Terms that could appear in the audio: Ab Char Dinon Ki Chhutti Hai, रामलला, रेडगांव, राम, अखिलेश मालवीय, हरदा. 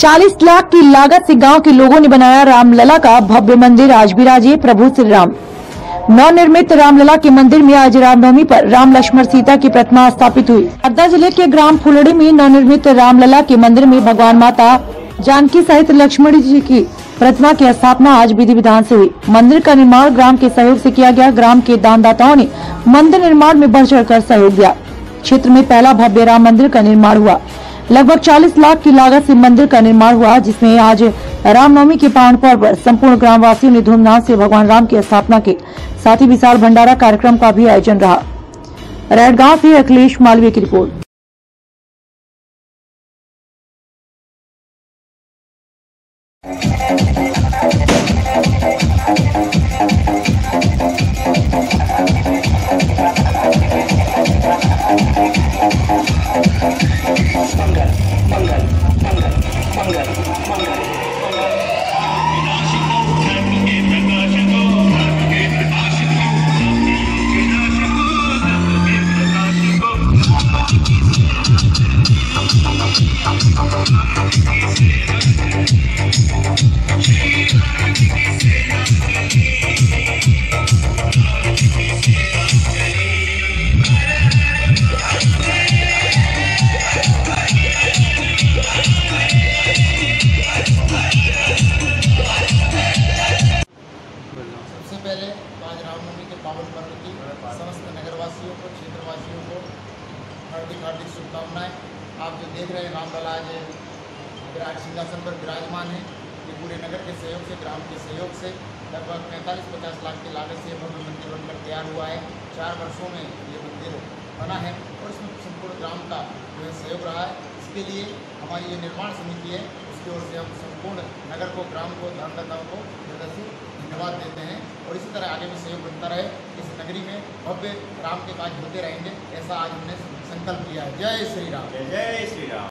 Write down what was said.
40 लाख की लागत से गांव के लोगों ने बनाया रामलला का भव्य मंदिर। आज विराजे प्रभु श्री राम। नवनिर्मित रामलला के मंदिर में आज रामनवमी पर राम लक्ष्मण सीता की प्रतिमा स्थापित हुई। हरदा जिले के ग्राम फुलड़ी में नवनिर्मित रामलला के मंदिर में भगवान माता जानकी सहित लक्ष्मण जी की प्रतिमा की स्थापना आज विधि विधान से हुई। मंदिर का निर्माण ग्राम के सहयोग से किया गया। ग्राम के दानदाताओं ने मंदिर निर्माण में बढ़ चढ़ कर सहयोग दिया। क्षेत्र में पहला भव्य राम मंदिर का निर्माण हुआ। लगभग 40 लाख की लागत से मंदिर का निर्माण हुआ, जिसमें आज रामनवमी के पावन पर्व पर संपूर्ण ग्रामवासियों ने धूमधाम से भगवान राम की स्थापना की। साथ ही विशाल भंडारा कार्यक्रम का भी आयोजन रहा। रेडगांव से अखिलेश मालवीय की रिपोर्ट। हार्दिक शुभकामनाएं। आप जो देख रहे हैं रामलला आज सिंहासन पर विराजमान है। ये पूरे नगर के सहयोग से, ग्राम के सहयोग से लगभग 45-50 लाख की लागत से भव्य मंदिर बनकर तैयार हुआ है। 4 वर्षों में ये मंदिर बना है और इसमें संपूर्ण ग्राम का जो सहयोग रहा है। इसके लिए हमारी ये निर्माण समिति है, उसकी ओर से हम संपूर्ण नगर को, ग्राम को, दानदाताओं को हृदय से धन्यवाद देते हैं। और इसी तरह आगे भी सहयोग बनता रहे। इस नगरी में भव्य राम के काज होते रहेंगे, ऐसा आज हमने संकल्प किया। जय श्री राम, जय श्री राम।